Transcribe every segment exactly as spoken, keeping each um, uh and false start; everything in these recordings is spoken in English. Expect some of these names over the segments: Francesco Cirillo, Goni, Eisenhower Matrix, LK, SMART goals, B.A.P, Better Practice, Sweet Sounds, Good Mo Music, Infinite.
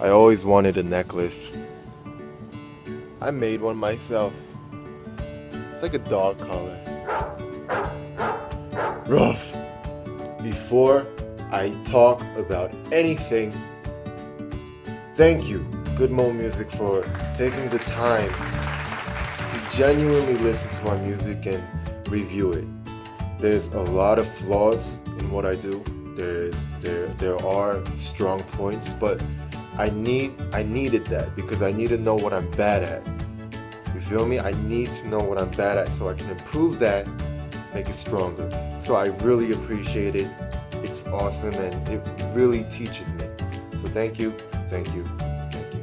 I always wanted a necklace. I made one myself. It's like a dog collar. Rough. Before I talk about anything, thank you, Good Mo Music, for taking the time to genuinely listen to my music and review it. There's a lot of flaws in what I do. There's there there are strong points, but I need I needed that because I need to know what I'm bad at. You feel me? I need to know what I'm bad at so I can improve that, make it stronger. So I really appreciate it. It's awesome and it really teaches me. So thank you, thank you, thank you.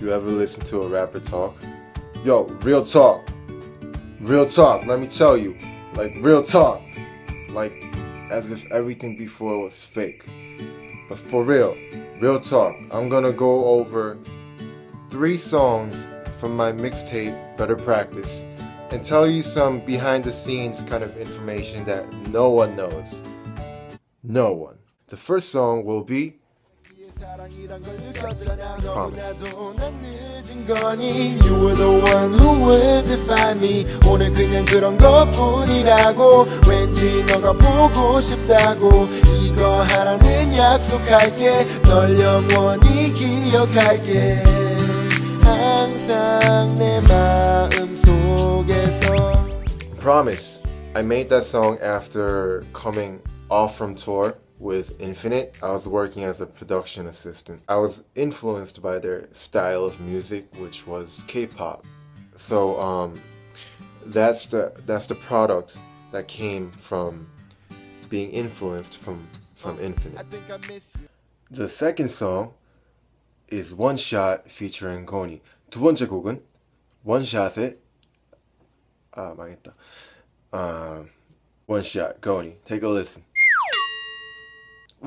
You ever listen to a rapper talk? Yo, real talk. Real talk, let me tell you. Like, real talk. Like, as if everything before was fake. But for real, real talk. I'm gonna go over three songs from my mixtape, Better Practice, and tell you some behind the scenes kind of information that no one knows. No one. The first song will be Promise. You were the one who would define me. 오늘 그냥 그런 것뿐이라고 왠지 너가 보고 싶다고 이거 하라는 약속할게 널 영원히 기억할게 항상 내 마음 속에서 Promise. I made that song after coming off from tour with Infinite. I was working as a production assistant. I was influenced by their style of music, which was K-pop. So um, that's the that's the product that came from being influenced from from Infinite. I think I miss you. The second song is One Shot featuring Goni. 두 번째 곡은 One Shot의 아 망했다. Uh, One Shot Goni. Take a listen.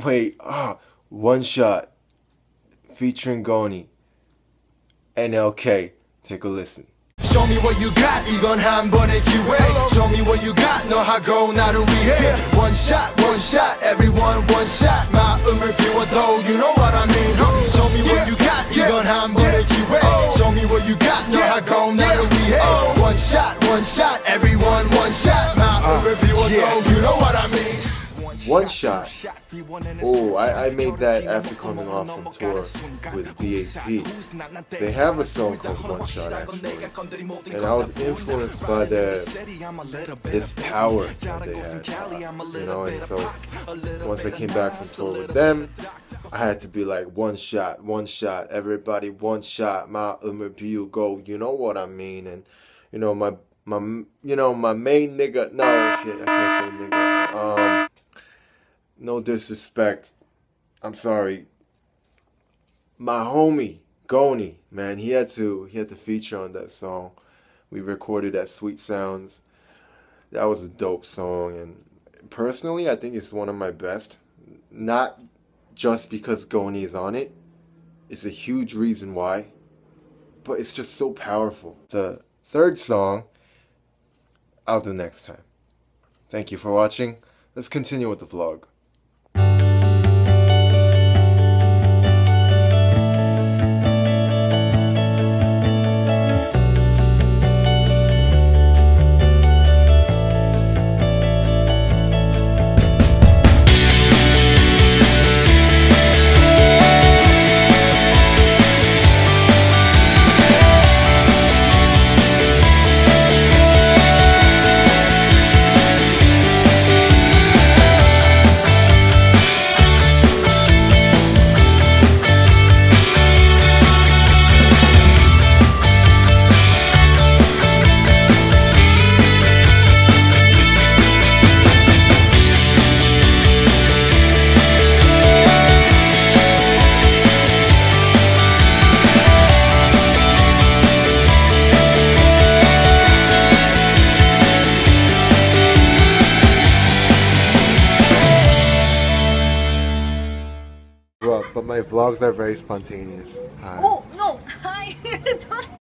Wait, ah, One Shot featuring Goni, N L K. Take a listen. Show me what you got, 이건 한 번의 기회. Show me what you got, 너하고 나를 위해. One shot, one shot, everyone one shot. 마음을 비워도 you know what I mean. Show me what you got, 이건 한 번의 기회. Show me what you got, 너하고 나를 위해. One shot, one shot, everyone one shot. 마음을 비워도 you know what I mean. One Shot. Oh, I, I made that after coming off from tour with B A P. They have a song called One Shot, actually. And I was influenced by their, this power that they had. You know, and so once I came back from tour with them, I had to be like, one shot, one shot, everybody, one shot, my umrbiu go, you know what I mean? And, you know, my, my, you know, my main nigga, no, shit, I can't say nigga. Um, No disrespect, I'm sorry. My homie Goni, man, he had to he had to feature on that song. We recorded at Sweet Sounds. That was a dope song, and personally, I think it's one of my best. Not just because Goni is on it; it's a huge reason why. But it's just so powerful. The third song, I'll do next time. Thank you for watching. Let's continue with the vlog. But my vlogs are very spontaneous. Hi. Oh, no. Hi.